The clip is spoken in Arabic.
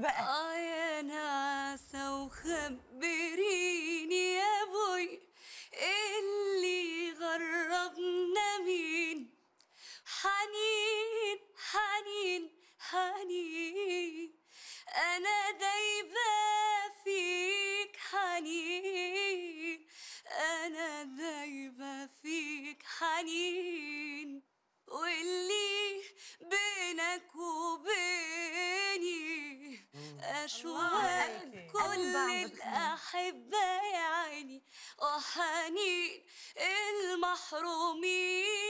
بقى. يا ناسا وخبريني يا بوي اللي غربنا مين؟ حنين حنين حنين أنا دايبة فيك، حنين أنا دايبة فيك، حنين واللي بينك وبيني أشواق كل الأحبة يا عيني، وحنين المحرومين.